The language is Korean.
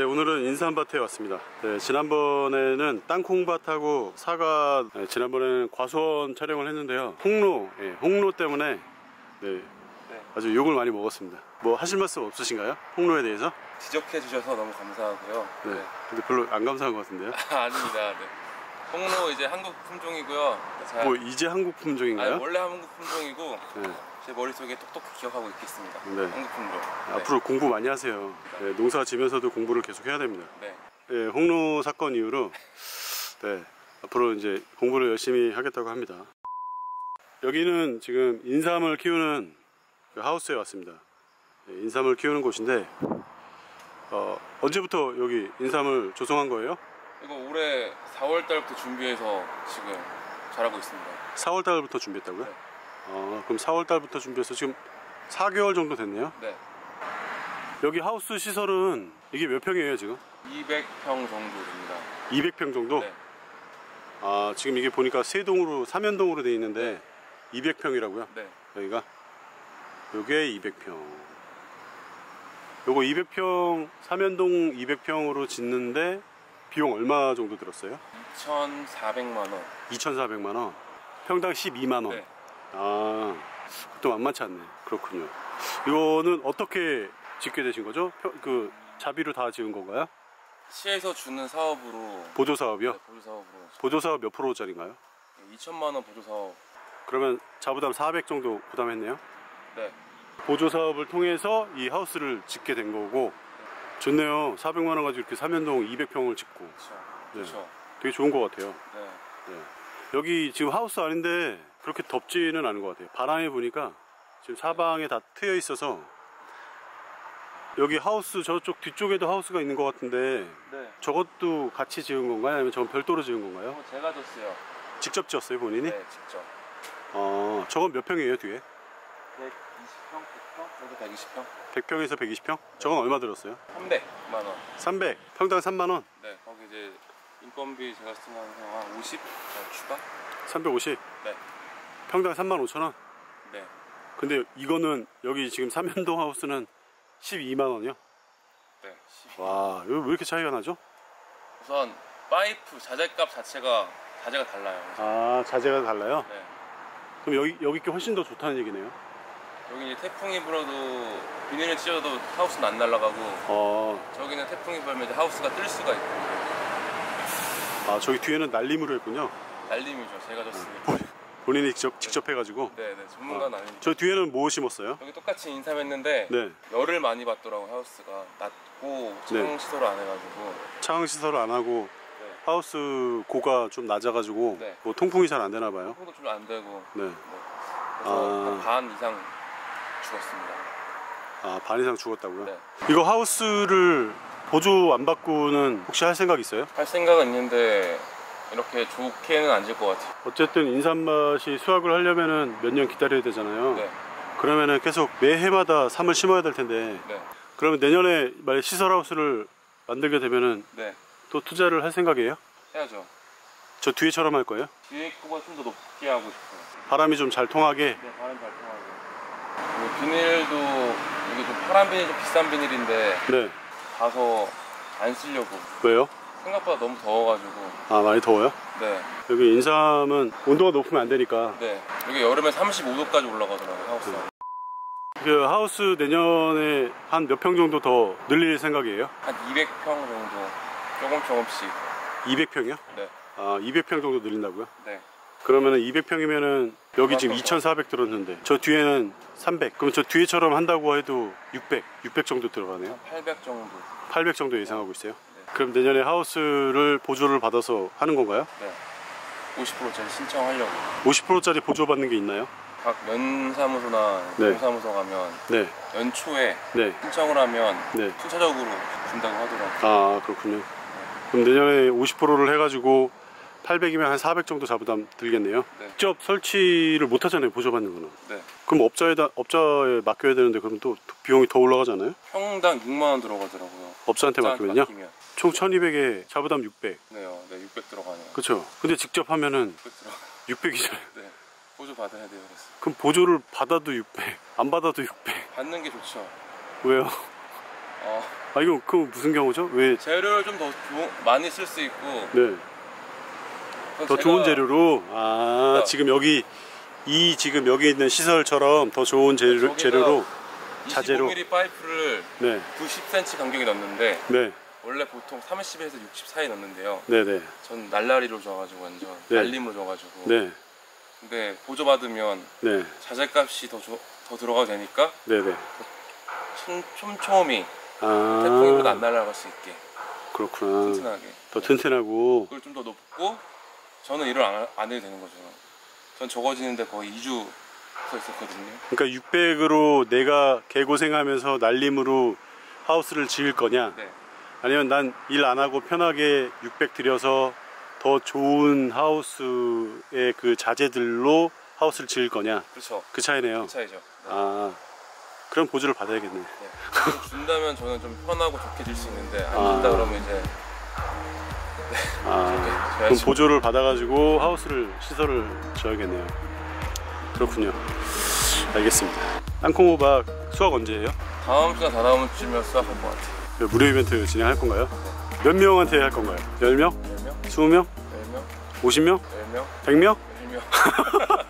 네, 오늘은 인삼밭에 왔습니다. 네, 지난번에는 땅콩밭하고 사과, 네, 지난번에는 과수원 촬영을 했는데요. 홍로 때문에 아주 욕을 많이 먹었습니다. 뭐 하실 말씀 없으신가요? 홍로에 대해서? 지적해 주셔서 너무 감사하고요. 네, 근데 별로 안 감사한 것 같은데요? 아닙니다. 네. 홍로 이제 한국 품종이고요. 뭐 이제 한국 품종인가요? 아니, 원래 한국 품종이고 네. 제 머릿속에 똑똑히 기억하고 있겠습니다. 네. 한국 품종. 네. 앞으로 공부 많이 하세요. 네, 농사 지면서도 공부를 계속 해야 됩니다. 네. 네, 홍로 사건 이후로 네, 앞으로 이제 공부를 열심히 하겠다고 합니다. 여기는 지금 인삼을 키우는 그 하우스에 왔습니다. 네, 인삼을 키우는 곳인데 언제부터 여기 인삼을 조성한 거예요? 이거 올해 4월달부터 준비해서 지금 잘하고 있습니다. 4월달부터 준비했다고요? 네. 그럼 4월달부터 준비해서 지금 4개월 정도 됐네요? 네. 여기 하우스 시설은 이게 몇 평이에요 지금? 200평 정도 됩니다. 200평 정도? 네. 아, 지금 이게 보니까 3연동으로 돼 있는데 네. 200평이라고요? 네. 여기가? 요게 200평. 요거 200평, 3연동 200평으로 짓는데 비용 얼마 정도 들었어요? 2,400만 원. 2,400만 원? 평당 12만 원? 네. 아, 그것도 만만치 않네. 그렇군요. 이거는 어떻게 짓게 되신 거죠? 그 자비로 다 지은 건가요? 시에서 주는 사업으로. 보조사업이요? 네, 보조사업으로. 보조사업 몇 프로짜리인가요? 2,000만 원 보조사업. 그러면 자부담 400 정도 부담했네요? 네. 보조사업을 통해서 이 하우스를 짓게 된 거고. 좋네요. 400만 원 가지고 이렇게 3연동 200평을 짓고. 그렇죠. 네. 되게 좋은 것 같아요. 네. 네. 여기 지금 하우스 아닌데 그렇게 덥지는 않은 것 같아요. 바람에 보니까 지금 사방에 다 트여 있어서. 여기 하우스 저쪽 뒤쪽에도 하우스가 있는 것 같은데 네. 저것도 같이 지은 건가요? 아니면 저건 별도로 지은 건가요? 제가 졌어요. 직접 지었어요 본인이? 네, 직접. 저건 몇 평이에요 뒤에? 120평? 100평에서 120평? 네. 저건 얼마 들었어요? 300만 원. 300? 평당 3만 원? 네. 거기 이제 인건비 제가 쓰면서 한 50 추가? 350? 네. 평당 35,000원? 네. 근데 이거는 여기 지금 3연동 하우스는 12만 원이요? 네. 12만 원. 와, 왜 이렇게 차이가 나죠? 우선 파이프 자재값 자재가 달라요. 그래서. 아, 자재가 달라요? 네. 그럼 여기 게 훨씬 더 좋다는 얘기네요? 여기 이제 태풍이 불어도 비닐을 찢어도 하우스는 안 날아가고 저기는 태풍이 불면 이제 하우스가 뜰 수가 있고. 아, 저기 뒤에는 날림으로 했군요? 날림이죠. 제가 졌습니다. 본인이 직접 해가지고? 네네, 전문가는 아닙니다. 저 뒤에는 뭐 심었어요? 여기 똑같이 인삼했는데 네. 열을 많이 받더라고. 하우스가 낮고 차광시설을 안 해가지고. 차광시설을 안 하고 네. 하우스 고가 좀 낮아가지고 네. 뭐 통풍이 잘 안 되나 봐요? 통풍도 좀 안 되고 네. 뭐. 그래서 반 이상 죽었습니다. 아, 반 이상 죽었다고요? 네. 이거 하우스를 보조 안 받고는 혹시 할 생각 있어요? 할 생각은 있는데 이렇게 좋게는 안 질 것 같아요. 어쨌든 인삼밭이 수확을 하려면 몇 년 기다려야 되잖아요. 네. 그러면 계속 매 해마다 삼을 심어야 될 텐데 네. 그러면 내년에 만약 시설하우스를 만들게 되면 네. 또 투자를 할 생각이에요? 해야죠. 저 뒤에처럼 할 거예요? 뒤에 거보다 좀 더 높게 하고 싶어요. 바람이 좀 잘 통하게? 네, 바람이 잘 통하게. 비닐도 이게 좀 파란 비닐, 좀 비싼 비닐인데 네. 가서 안 쓰려고. 왜요? 생각보다 너무 더워가지고. 아, 많이 더워요? 네. 여기 인삼은 온도가 높으면 안 되니까. 네. 여기 여름에 35도까지 올라가더라고요, 하우스가. 네. 그 하우스 내년에 한 몇 평 정도 더 늘릴 생각이에요? 한 200평 정도. 조금씩. 200평이요? 네. 아, 200평 정도 늘린다고요? 네. 그러면은 200평이면은 여기 지금 2,400 들었는데 저 뒤에는 300. 그럼 저 뒤에처럼 한다고 해도 600 정도 들어가네요. 800 정도. 800 정도 예상하고 있어요? 네. 그럼 내년에 하우스를 보조를 받아서 하는 건가요? 네. 50%짜리 신청하려고. 50%짜리 보조받는 게 있나요? 각 면사무소나 공사무소 네. 가면 네. 연초에 네. 신청을 하면 네. 순차적으로 준다고 하더라고요. 아, 그렇군요. 네. 그럼 내년에 50%를 해가지고 800이면 한 400 정도 자부담 들겠네요. 네. 직접 설치를 못 하잖아요, 보조받는 거는. 네. 그럼 업자에 맡겨야 되는데 그럼 또 비용이 더 올라가잖아요? 평당 6만 원 들어가더라고요. 업자한테 맡기면요? 총 1,200에 자부담 600. 네요. 네, 600 들어가네요. 그렇죠. 근데 직접 하면은 600이잖아요. 네. 보조 받아야 돼요. 그래서. 그럼 보조를 받아도 600, 안 받아도 600. 받는 게 좋죠. 왜요? 아 이거 그 무슨 경우죠? 왜? 재료를 좀 더 많이 쓸 수 있고. 네. 더 좋은 재료로. 아 그러니까 지금 여기 이 지금 여기 있는 시설처럼 더 좋은 재료로 자재로. 25mm 파이프를 네. 90cm 간격에 넣는데. 네. 원래 보통 30에서 60 사이 넣는데요. 네네. 전 날라리로 줘가지고 완전 네. 날림으로 줘가지고. 네. 근데 보조 받으면 네. 자재값이 더 들어가도 되니까. 네네. 촘촘히 태풍으로도 안 날아갈 수 있게. 그렇구나. 튼튼하게. 더 튼튼하고. 그걸 좀 더 높고. 저는 일을 안 해도 되는 거죠. 전 적어지는데 거의 2주 서 있었거든요. 그러니까 600으로 내가 개고생하면서 날림으로 하우스를 지을 거냐. 네. 아니면 난 일 안 하고 편하게 600 들여서 더 좋은 하우스의 그 자재들로 하우스를 지을 거냐. 그렇죠. 그 차이네요. 그 차이죠. 네. 아 그럼 보조를 받아야겠네. 네. 준다면 저는 좀 편하고 좋게 질 수 있는데 안 준다 그러면 이제 네. 아 그럼 보조를 받아가지고 하우스를 시설을 지어야겠네요. 그렇군요. 알겠습니다. 땅콩호박 수확 언제예요? 다음 주나 다다음 주면 수확할 것 같아요. 무료 이벤트 진행할 건가요? 몇 명한테 할 건가요? 10명? 10명? 20명? 10명? 50명? 10명? 100명? 100명?